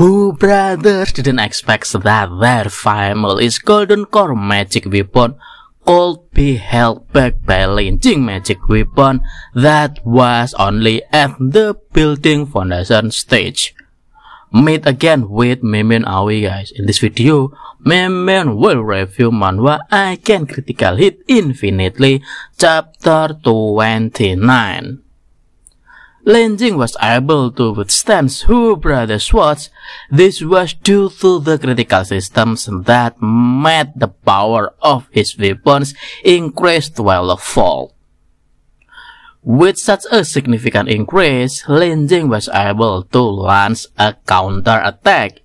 Hu Brother didn't expect that their family's golden core magic weapon could be held back by Lin Jing magic weapon that was only at the building foundation stage. Meet again with Mimian Aoi, guys. In this video, Mimian will review manhwa I Can Critical Hit Infinitely, Chapter 29. Lin Jing was able to withstand Hu Brother's swords. This was due to the critical systems that made the power of his weapons increase 12-fold. With such a significant increase, Lin Jing was able to launch a counter-attack,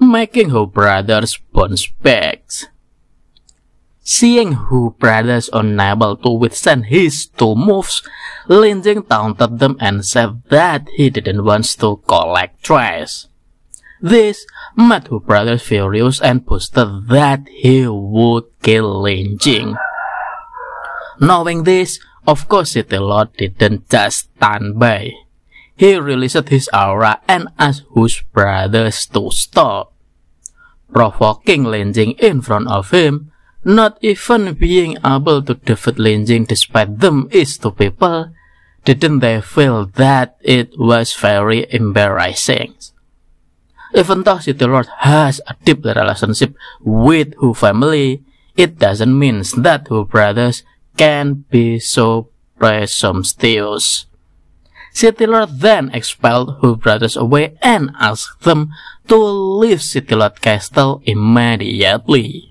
making Hu Brother's bounce back. Seeing Hu Brother's unable to withstand his two moves, Lin Jing taunted them and said that he didn't want to collect trash. This made Hu Brother furious and boasted that he would kill Lin Jing. Knowing this, of course, City Lord didn't just stand by. He released his aura and asked his brothers to stop, provoking Lin Jing in front of him. Not even being able to defeat Lin Jing despite them is two people. Didn't they feel that it was very embarrassing? Even though City Lord has a deep relationship with Hu family, it doesn't mean that Hu brothers can be so presumptuous. City Lord then expelled Hu brothers away and asked them to leave City Lord Castle immediately.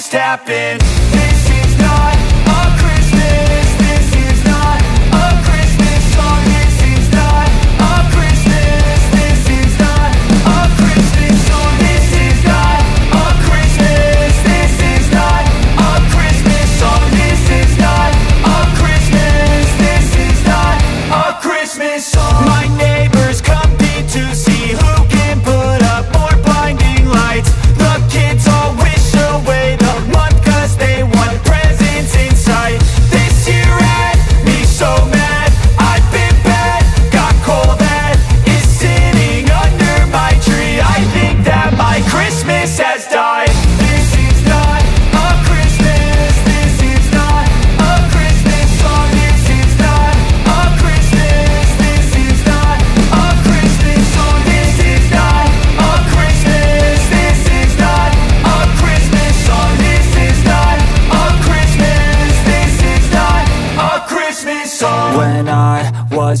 just happened. This is not a Christmas, this is not a Christmas song. This is not a Christmas, this is not a Christmas song. This is not a Christmas, this is not a Christmas song. This is not a Christmas, this is not a Christmas song. My neighbors come in to see who can put up more blinding lights. The kids all wish away the month cause they want presents in sight. This year had me so mad, I've been bad, got cold that is sitting under my tree. I think that my Christmas has died. This is not a Christmas, this is not a Christmas song. This is not a Christmas, this is not a Christmas song. This is not a Christmas, this is not a Christmas song. This is not a Christmas, this is not a Christmas song. When I was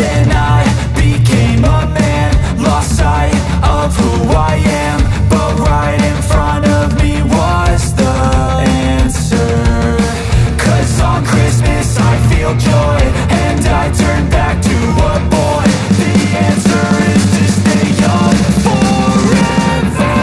Then I became a man, lost sight of who I am, but right in front of me was the answer. Cause on Christmas I feel joy, and I turn back to a boy. The answer is to stay young forever.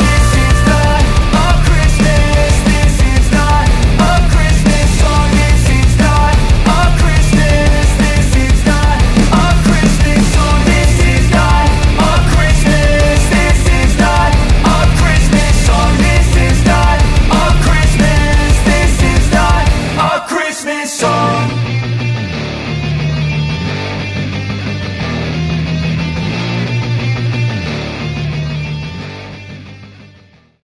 This is not a Christmas, this is not a Christmas song. This is not a Christmas, this is not a Christmas song. This is not a Christmas, this is not a Christmas song. This is not a Christmas, this is not a Christmas song.